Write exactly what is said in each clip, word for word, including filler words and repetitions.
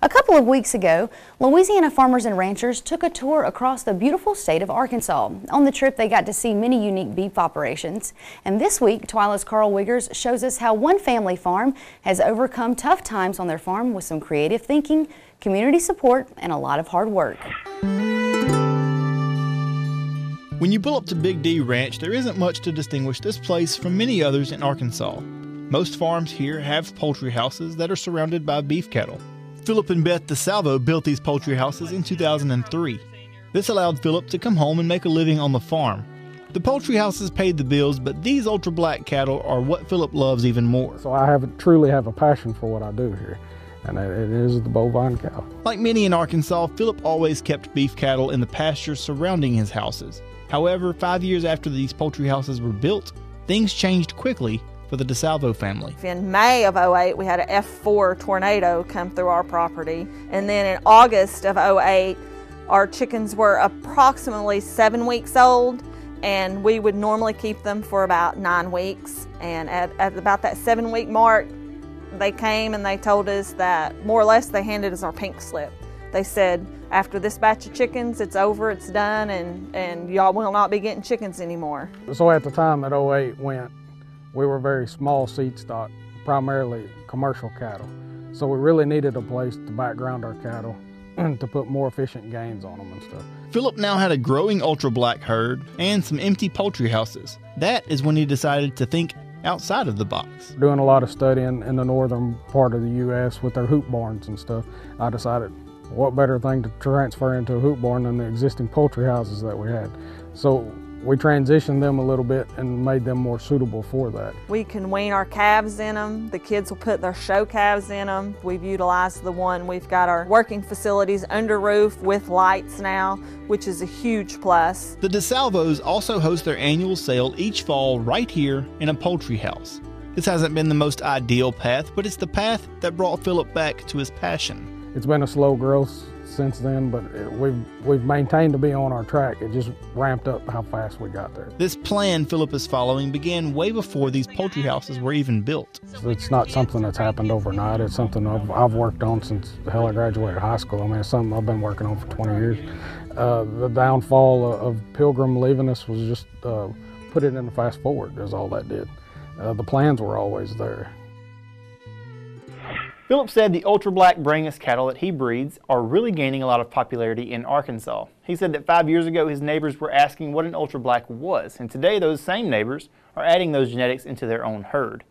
A couple of weeks ago, Louisiana farmers and ranchers took a tour across the beautiful state of Arkansas. On the trip, they got to see many unique beef operations. And this week, Twila's Carl Wiggers shows us how one family farm has overcome tough times on their farm with some creative thinking, community support, and a lot of hard work. When you pull up to Big D Ranch, there isn't much to distinguish this place from many others in Arkansas. Most farms here have poultry houses that are surrounded by beef cattle. Philip and Beth DeSalvo built these poultry houses in two thousand three. This allowed Philip to come home and make a living on the farm. The poultry houses paid the bills, but these ultra-black cattle are what Philip loves even more. So I have, truly have a passion for what I do here, and it is the bovine cow. Like many in Arkansas, Philip always kept beef cattle in the pastures surrounding his houses. However, five years after these poultry houses were built, things changed quickly for the DeSalvo family. In May of oh eight, we had an F four tornado come through our property. And then in August of oh eight, our chickens were approximately seven weeks old, and we would normally keep them for about nine weeks. And at, at about that seven week mark, they came and they told us that more or less they handed us our pink slip. They said, after this batch of chickens, it's over, it's done, and, and y'all will not be getting chickens anymore. So at the time that oh eight went, we were very small seed stock, primarily commercial cattle. So we really needed a place to background our cattle and to put more efficient gains on them and stuff. Philip now had a growing ultra-black herd and some empty poultry houses. That is when he decided to think outside of the box. Doing a lot of studying in the northern part of the U S with their hoop barns and stuff, I decided what better thing to transfer into a hoop barn than the existing poultry houses that we had. So we transitioned them a little bit and made them more suitable for that. We can wean our calves in them. The kids will put their show calves in them. We've utilized the one. We've got our working facilities under roof with lights now, which is a huge plus. The DeSalvos also host their annual sale each fall right here in a poultry house. This hasn't been the most ideal path, but it's the path that brought Philip back to his passion. It's been a slow growth since then, but it, we've, we've maintained to be on our track. It just ramped up how fast we got there. This plan Philip is following began way before these poultry houses were even built. So it's not something that's happened overnight. It's something I've, I've worked on since the hell I graduated high school. I mean, it's something I've been working on for twenty years. Uh, the downfall of, of Pilgrim leaving us was just uh, put it in the fast forward is all that did. Uh, the plans were always there. Philip said the ultra-black Brangus cattle that he breeds are really gaining a lot of popularity in Arkansas. He said that five years ago his neighbors were asking what an ultra-black was, and today those same neighbors are adding those genetics into their own herd.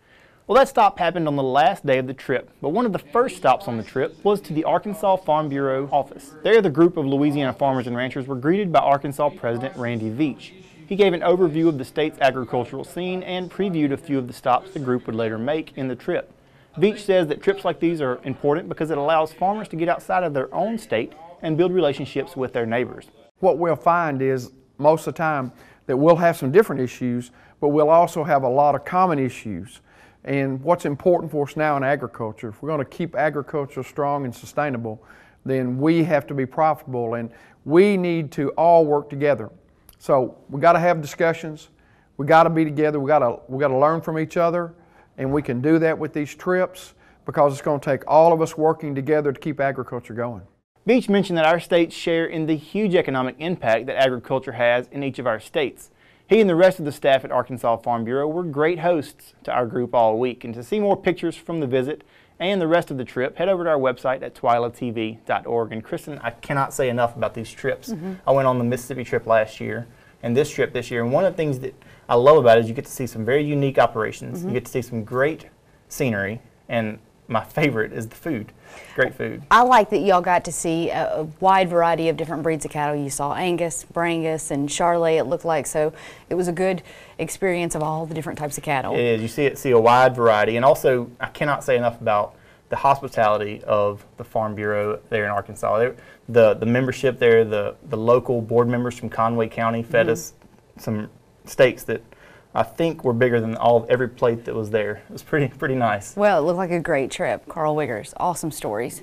Well, that stop happened on the last day of the trip, but one of the first stops on the trip was to the Arkansas Farm Bureau office. There, the group of Louisiana farmers and ranchers were greeted by Arkansas President Randy Veach. He gave an overview of the state's agricultural scene and previewed a few of the stops the group would later make in the trip. Veach says that trips like these are important because it allows farmers to get outside of their own state and build relationships with their neighbors. What we'll find is most of the time that we'll have some different issues, but we'll also have a lot of common issues. And what's important for us now in agriculture, if we're going to keep agriculture strong and sustainable, then we have to be profitable and we need to all work together. So we got to have discussions, we got to be together, we got to we got to learn from each other. And we can do that with these trips because it's going to take all of us working together to keep agriculture going. Veach mentioned that our states share in the huge economic impact that agriculture has in each of our states. He and the rest of the staff at Arkansas Farm Bureau were great hosts to our group all week. And to see more pictures from the visit and the rest of the trip, head over to our website at twila t v dot org. And Kristen, I cannot say enough about these trips. Mm-hmm. I went on the Mississippi trip last year and this trip this year, and one of the things that I love about it is you get to see some very unique operations. Mm-hmm. You get to see some great scenery, and my favorite is the food. Great food. I like that y'all got to see a, a wide variety of different breeds of cattle. You saw Angus, Brangus, and Charlet, it looked like, so it was a good experience of all the different types of cattle. It is. You see, it, see a wide variety, and also I cannot say enough about the hospitality of the Farm Bureau there in Arkansas. They, the, the membership there, the, the local board members from Conway County fed mm-hmm. us some steaks that I think were bigger than all every plate that was there. It was pretty pretty nice. Well, it looked like a great trip. Carl Wiggers, awesome stories.